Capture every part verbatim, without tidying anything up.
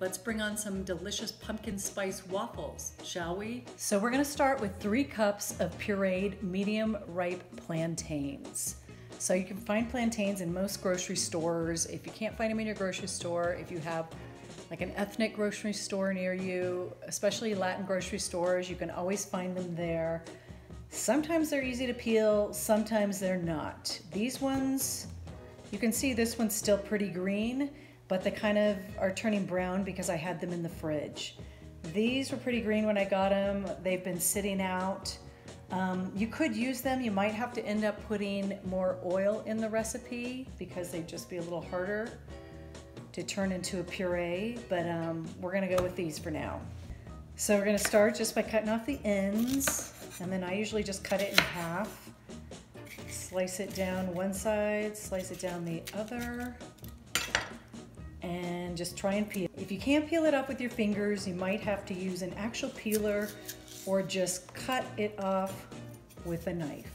Let's bring on some delicious pumpkin spice waffles, shall we? So we're gonna start with three cups of pureed medium ripe plantains. So you can find plantains in most grocery stores. If you can't find them in your grocery store, if you have like an ethnic grocery store near you, especially Latin grocery stores, you can always find them there. Sometimes they're easy to peel, sometimes they're not. These ones, you can see this one's still pretty green, but they kind of are turning brown because I had them in the fridge. These were pretty green when I got them. They've been sitting out. Um, you could use them. You might have to end up putting more oil in the recipe because they'd just be a little harder to turn into a puree, but um, we're gonna go with these for now. So we're gonna start just by cutting off the ends, and then I usually just cut it in half. Slice it down one side, slice it down the other, and just try and peel. If you can't peel it off with your fingers, you might have to use an actual peeler or just cut it off with a knife.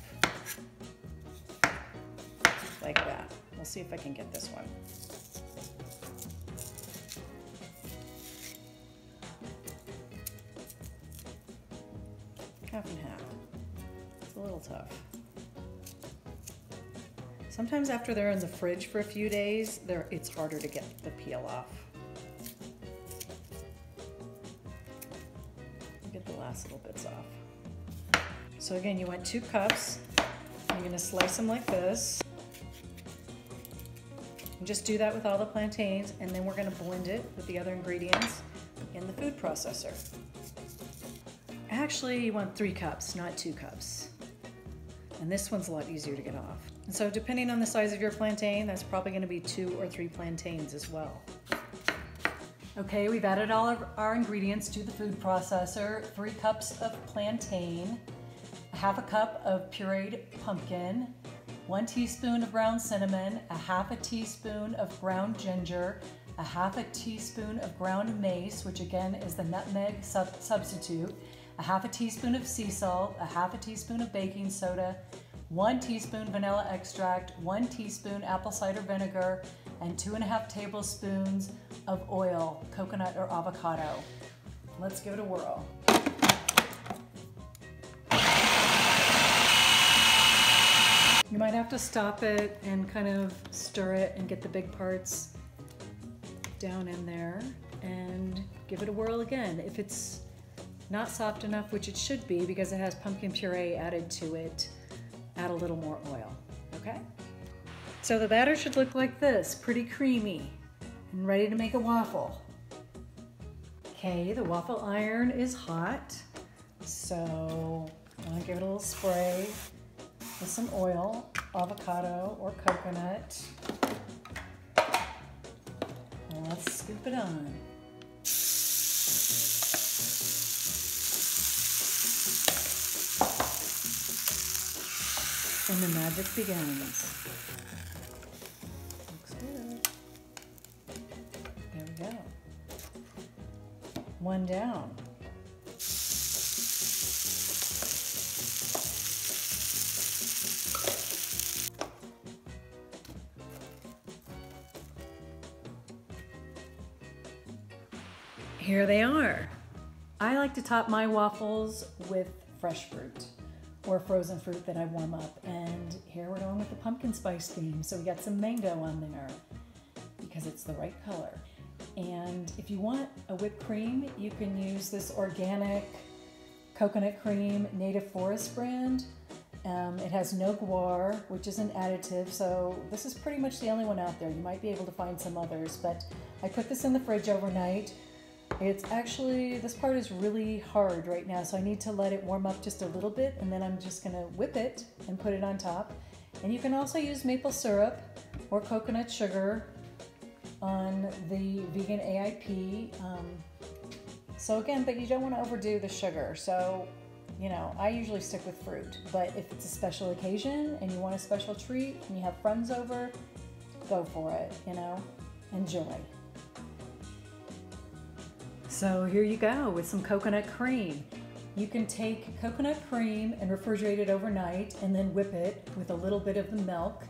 Like that. We'll see if I can get this one. Half and half. It's a little tough. Sometimes after they're in the fridge for a few days, they're, it's harder to get the peel off. Get the last little bits off. So again, you want two cups. You're gonna slice them like this. And just do that with all the plantains, and then we're gonna blend it with the other ingredients in the food processor. Actually, you want three cups, not two cups. And this one's a lot easier to get off. And so depending on the size of your plantain, that's probably gonna be two or three plantains as well. Okay, we've added all of our ingredients to the food processor. Three cups of plantain, a half a cup of pureed pumpkin, one teaspoon of ground cinnamon, a half a teaspoon of ground ginger, a half a teaspoon of ground mace, which again is the nutmeg sub substitute, a half a teaspoon of sea salt, a half a teaspoon of baking soda, one teaspoon vanilla extract, one teaspoon apple cider vinegar, and two and a half tablespoons of oil, coconut or avocado. Let's give it a whirl. You might have to stop it and kind of stir it and get the big parts down in there and give it a whirl again. If it's not soft enough, which it should be because it has pumpkin puree added to it, add a little more oil, okay? So the batter should look like this, pretty creamy and ready to make a waffle. Okay, the waffle iron is hot, so I'm gonna give it a little spray with some oil, avocado or coconut. Let's scoop it on. And the magic begins. Looks good. There we go. One down. Here they are. I like to top my waffles with fresh fruit or frozen fruit that I warm up. And here we're going with the pumpkin spice theme. So we got some mango on there because it's the right color. And if you want a whipped cream, you can use this organic coconut cream, Native Forest brand. Um, it has no guar, which is an additive, so this is pretty much the only one out there. You might be able to find some others, but I put this in the fridge overnight. It's actually, this part is really hard right now, so I need to let it warm up just a little bit, and then I'm just gonna whip it and put it on top. And you can also use maple syrup or coconut sugar on the vegan A I P. Um, so again, but you don't wanna overdo the sugar. So, you know, I usually stick with fruit, but if it's a special occasion and you want a special treat and you have friends over, go for it, you know, enjoy. So here you go with some coconut cream. You can take coconut cream and refrigerate it overnight and then whip it with a little bit of the milk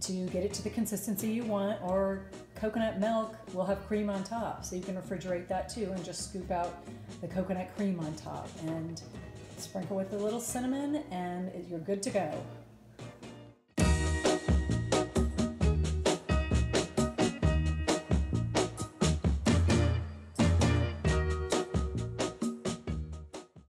to get it to the consistency you want, or coconut milk will have cream on top, so you can refrigerate that too and just scoop out the coconut cream on top and sprinkle with a little cinnamon and you're good to go.